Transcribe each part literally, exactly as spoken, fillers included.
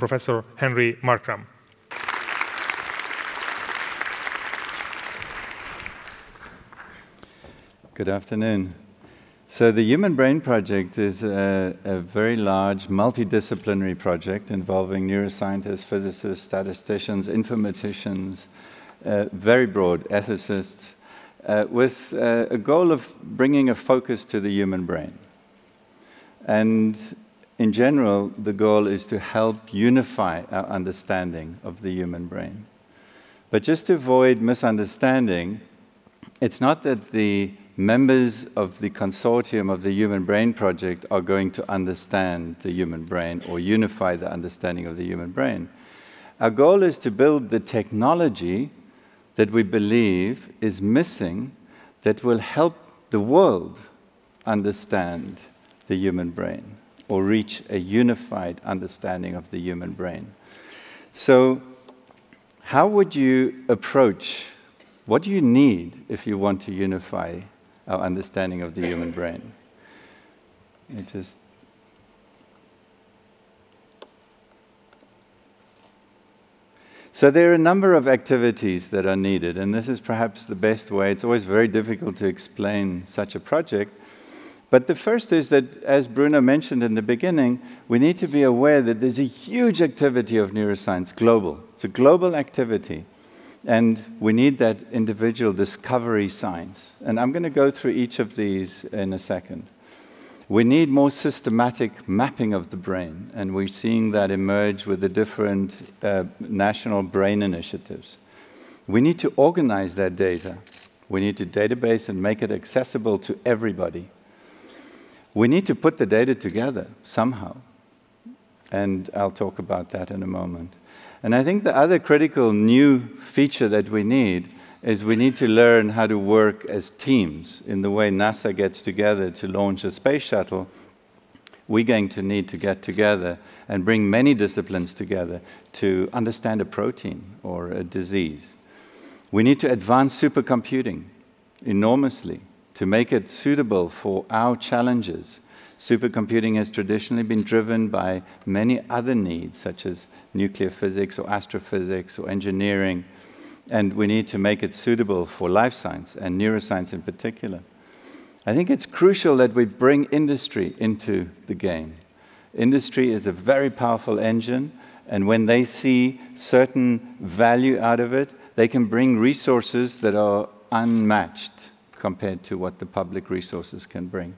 Professor Henry Markram. Good afternoon. So the Human Brain Project is a, a very large multidisciplinary project involving neuroscientists, physicists, statisticians, informaticians, uh, very broad, ethicists, uh, with uh, a goal of bringing a focus to the human brain. And in general, the goal is to help unify our understanding of the human brain. But just to avoid misunderstanding, it's not that the members of the consortium of the Human Brain Project are going to understand the human brain or unify the understanding of the human brain. Our goal is to build the technology that we believe is missing that will help the world understand the human brain or reach a unified understanding of the human brain. So how would you approach, what do you need if you want to unify our understanding of the human brain? It just... So there are a number of activities that are needed, and this is perhaps the best way. It's always very difficult to explain such a project. But the first is that, as Bruno mentioned in the beginning, we need to be aware that there's a huge activity of neuroscience, global. It's a global activity. And we need that individual discovery science. And I'm going to go through each of these in a second. We need more systematic mapping of the brain, and we're seeing that emerge with the different uh, national brain initiatives. We need to organize that data. We need to database and make it accessible to everybody. We need to put the data together somehow, and I'll talk about that in a moment. And I think the other critical new feature that we need is we need to learn how to work as teams. In the way NASA gets together to launch a space shuttle, we're going to need to get together and bring many disciplines together to understand a protein or a disease. We need to advance supercomputing enormously to make it suitable for our challenges. Supercomputing has traditionally been driven by many other needs, such as nuclear physics or astrophysics or engineering, and we need to make it suitable for life science and neuroscience in particular. I think it's crucial that we bring industry into the game. Industry is a very powerful engine, and when they see certain value out of it, they can bring resources that are unmatched compared to what the public resources can bring.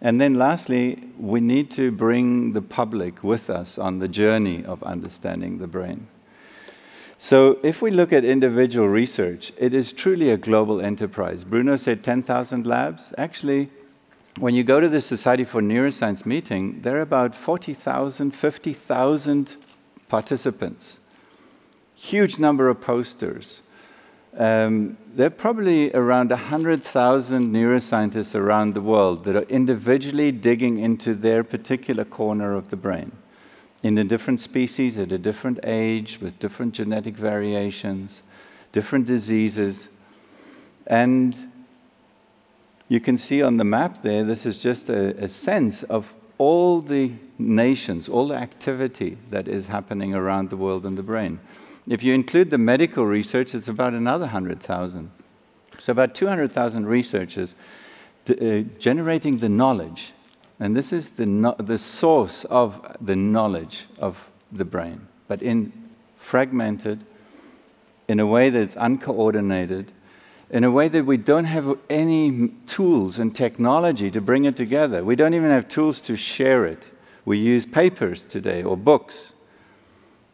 And then lastly, we need to bring the public with us on the journey of understanding the brain. So if we look at individual research, it is truly a global enterprise. Bruno said ten thousand labs. Actually, when you go to the Society for Neuroscience meeting, there are about forty thousand, fifty thousand participants. Huge number of posters. Um, there are probably around one hundred thousand neuroscientists around the world that are individually digging into their particular corner of the brain, in a different species, at a different age, with different genetic variations, different diseases. And you can see on the map there, this is just a, a sense of all the nations, all the activity that is happening around the world in the brain. If you include the medical research, it's about another one hundred thousand. So about two hundred thousand researchers uh, generating the knowledge. And this is the, no the source of the knowledge of the brain, but in fragmented, in a way that's uncoordinated, in a way that we don't have any tools and technology to bring it together. We don't even have tools to share it. We use papers today or books.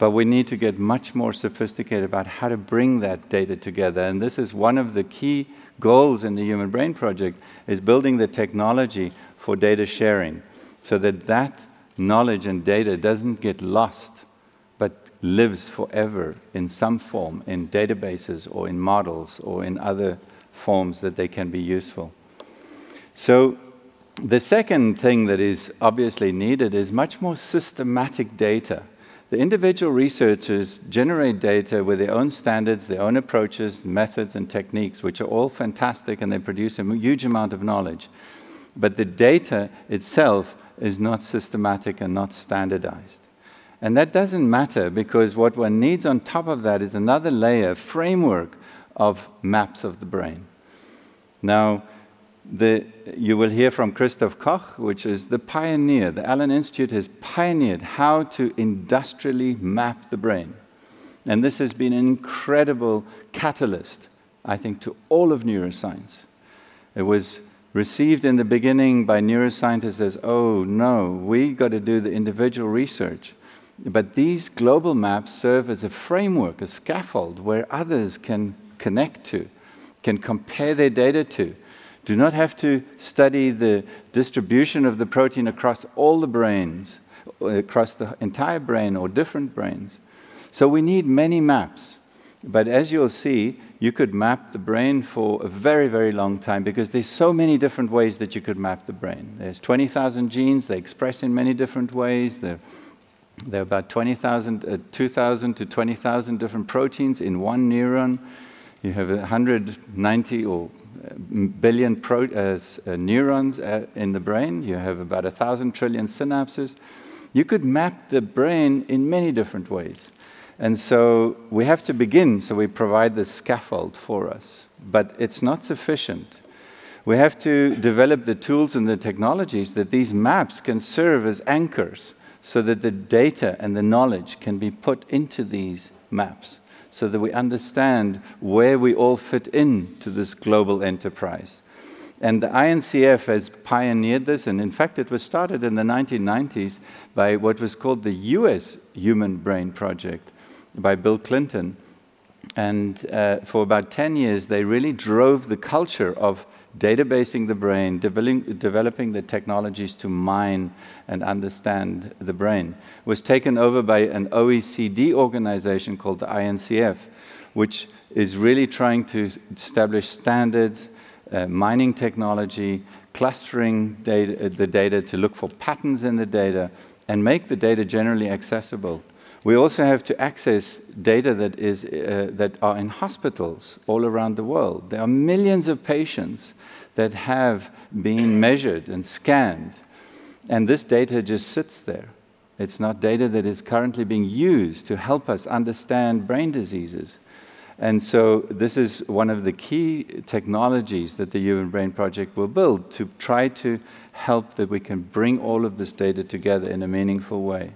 But we need to get much more sophisticated about how to bring that data together. And this is one of the key goals in the Human Brain Project, is building the technology for data sharing so that that knowledge and data doesn't get lost, but lives forever in some form, in databases or in models or in other forms that they can be useful. So the second thing that is obviously needed is much more systematic data. The individual researchers generate data with their own standards, their own approaches, methods, and techniques, which are all fantastic, and they produce a huge amount of knowledge. But the data itself is not systematic and not standardized. And that doesn't matter, because what one needs on top of that is another layer, framework of maps of the brain. Now, the, you will hear from Christoph Koch, which is the pioneer. The Allen Institute has pioneered how to industrially map the brain. And this has been an incredible catalyst, I think, to all of neuroscience. It was received in the beginning by neuroscientists as, oh, no, we've got to do the individual research. But these global maps serve as a framework, a scaffold, where others can connect to, can compare their data to. Do not have to study the distribution of the protein across all the brains, across the entire brain or different brains. So we need many maps. But as you'll see, you could map the brain for a very, very long time, because there's so many different ways that you could map the brain. There's twenty thousand genes. They express in many different ways. They're There are about two thousand to twenty thousand different proteins in one neuron. You have one hundred ninety or billion pro uh, neurons in the brain. You have about one thousand trillion synapses. You could map the brain in many different ways. And so we have to begin, so we provide the scaffold for us. But it's not sufficient. We have to develop the tools and the technologies that these maps can serve as anchors, so that the data and the knowledge can be put into these maps, so that we understand where we all fit in to this global enterprise. And the I N C F has pioneered this, and in fact it was started in the nineteen nineties by what was called the U S Human Brain Project by Bill Clinton. And uh, for about ten years they really drove the culture of databasing the brain, developing the technologies to mine and understand the brain. It was taken over by an O E C D organization called the I N C F, which is really trying to establish standards, uh, mining technology, clustering data, the data to look for patterns in the data, and make the data generally accessible. We also have to access data that, is, uh, that are in hospitals all around the world. There are millions of patients that have been measured and scanned, and this data just sits there. It's not data that is currently being used to help us understand brain diseases. And so this is one of the key technologies that the Human Brain Project will build to try to help that we can bring all of this data together in a meaningful way.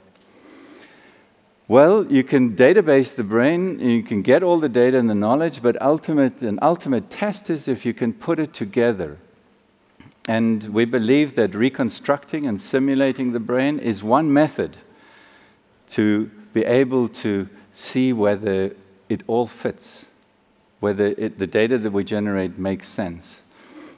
Well, you can database the brain, you can get all the data and the knowledge, but ultimate, an ultimate test is if you can put it together. And we believe that reconstructing and simulating the brain is one method to be able to see whether it all fits, whether it, the data that we generate makes sense.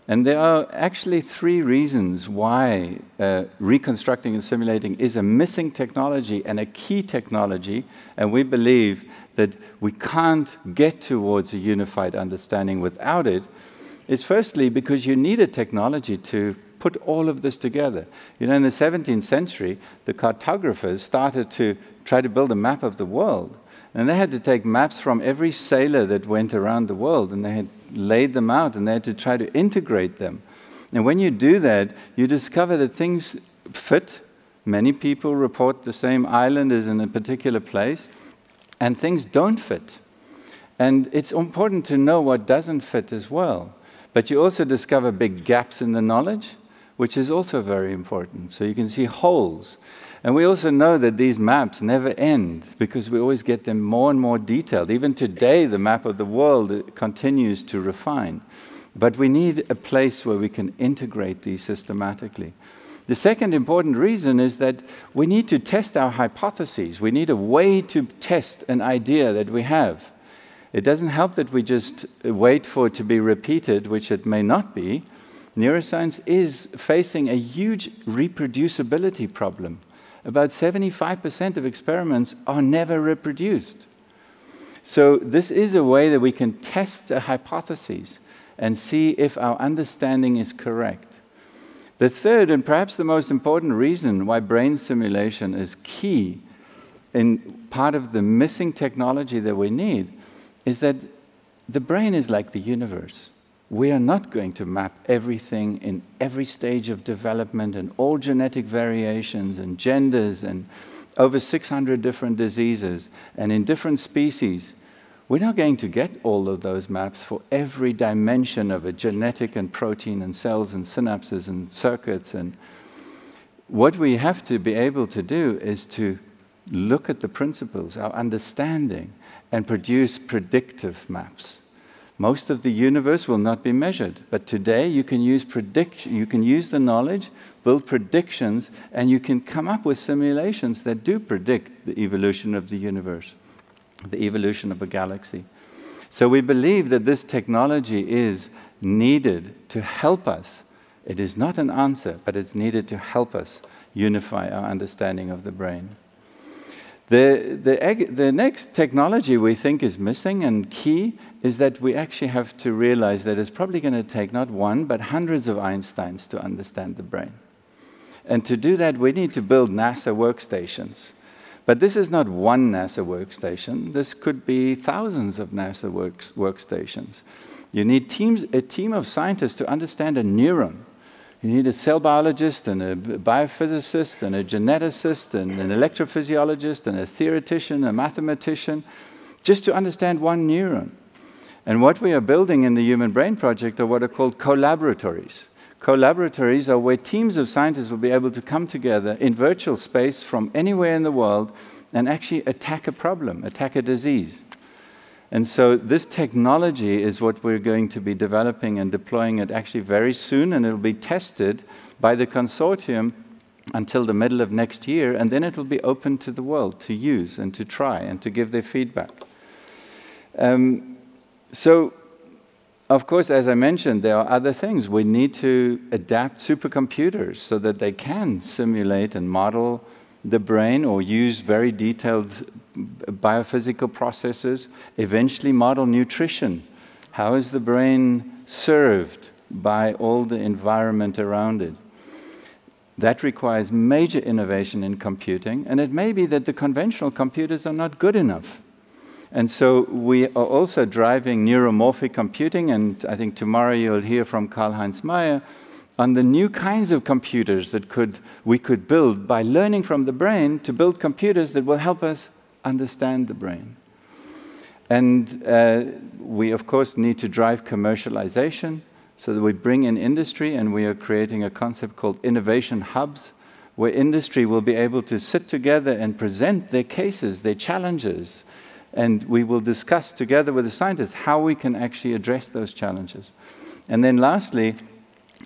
And there are actually three reasons why uh, reconstructing and simulating is a missing technology and a key technology, and we believe that we can't get towards a unified understanding without it. It's firstly because you need a technology to put all of this together. You know, in the seventeenth century, the cartographers started to try to build a map of the world. And they had to take maps from every sailor that went around the world, and they had laid them out, and they had to try to integrate them. And when you do that, you discover that things fit. Many people report the same island is in a particular place, and things don't fit. And it's important to know what doesn't fit as well. But you also discover big gaps in the knowledge, which is also very important. So you can see holes. And we also know that these maps never end, because we always get them more and more detailed. Even today, the map of the world continues to refine. But we need a place where we can integrate these systematically. The second important reason is that we need to test our hypotheses. We need a way to test an idea that we have. It doesn't help that we just wait for it to be repeated, which it may not be. Neuroscience is facing a huge reproducibility problem. About seventy-five percent of experiments are never reproduced. So this is a way that we can test the hypotheses and see if our understanding is correct. The third and perhaps the most important reason why brain simulation is key and part of the missing technology that we need is that the brain is like the universe. We are not going to map everything in every stage of development and all genetic variations and genders and over six hundred different diseases, and in different species. We're not going to get all of those maps for every dimension of a genetic and protein and cells and synapses and circuits. And what we have to be able to do is to look at the principles, our understanding, and produce predictive maps. Most of the universe will not be measured, but today you can use predict- you can use the knowledge, build predictions, and you can come up with simulations that do predict the evolution of the universe, the evolution of a galaxy. So we believe that this technology is needed to help us. It is not an answer, but it's needed to help us unify our understanding of the brain. The, the, the next technology we think is missing and key is that we actually have to realize that it's probably going to take not one, but hundreds of Einsteins to understand the brain. And to do that, we need to build NASA workstations. But this is not one NASA workstation. This could be thousands of NASA works, workstations. You need teams, a team of scientists to understand a neuron. You need a cell biologist and a biophysicist and a geneticist and an electrophysiologist and a theoretician, a mathematician, just to understand one neuron. And what we are building in the Human Brain Project are what are called collaboratories. Collaboratories are where teams of scientists will be able to come together in virtual space from anywhere in the world and actually attack a problem, attack a disease. And so this technology is what we're going to be developing and deploying it actually very soon, and it'll be tested by the consortium until the middle of next year, and then it will be open to the world to use and to try and to give their feedback. Um, so. Of course, as I mentioned, there are other things. We need to adapt supercomputers so that they can simulate and model the brain or use very detailed biophysical processes, eventually model nutrition. How is the brain served by all the environment around it? That requires major innovation in computing, and it may be that the conventional computers are not good enough. And so we are also driving neuromorphic computing, and I think tomorrow you'll hear from Karl-Heinz Meyer on the new kinds of computers that could, we could build by learning from the brain to build computers that will help us understand the brain. And uh, we, of course, need to drive commercialization so that we bring in industry, and we are creating a concept called innovation hubs, where industry will be able to sit together and present their cases, their challenges, and we will discuss together with the scientists how we can actually address those challenges. And then lastly,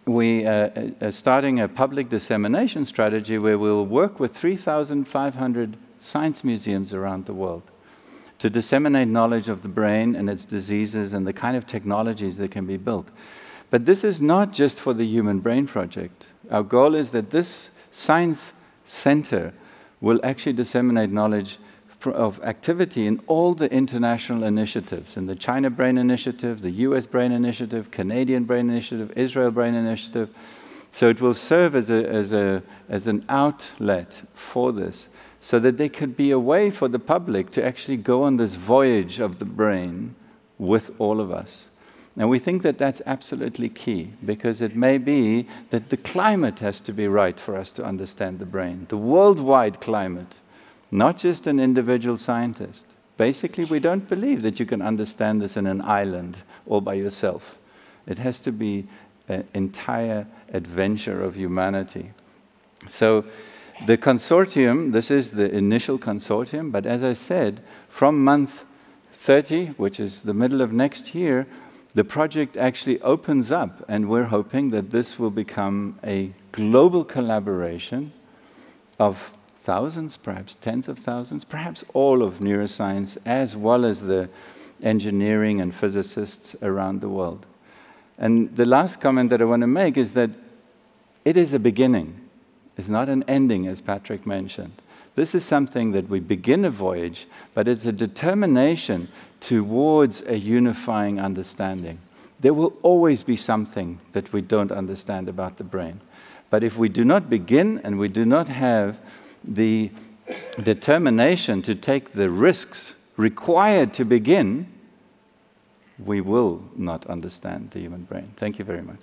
we uh, are starting a public dissemination strategy where we'll work with three thousand five hundred science museums around the world to disseminate knowledge of the brain and its diseases and the kind of technologies that can be built. But this is not just for the Human Brain Project. Our goal is that this science center will actually disseminate knowledge of activity in all the international initiatives, in the China Brain Initiative, the U S Brain Initiative, Canadian Brain Initiative, Israel Brain Initiative. So it will serve as, a, as, a, as an outlet for this, so that there could be a way for the public to actually go on this voyage of the brain with all of us. And we think that that's absolutely key, because it may be that the climate has to be right for us to understand the brain, the worldwide climate. Not just an individual scientist. Basically, we don't believe that you can understand this in an island all by yourself. It has to be an entire adventure of humanity. So the consortium, this is the initial consortium, but as I said, from month thirty, which is the middle of next year, the project actually opens up, and we're hoping that this will become a global collaboration of thousands, perhaps tens of thousands, perhaps all of neuroscience, as well as the engineering and physicists around the world. And the last comment that I want to make is that it is a beginning. It's not an ending, as Patrick mentioned. This is something that we begin a voyage, but it's a determination towards a unifying understanding. There will always be something that we don't understand about the brain. But if we do not begin and we do not have the determination to take the risks required to begin, we will not understand the human brain. Thank you very much.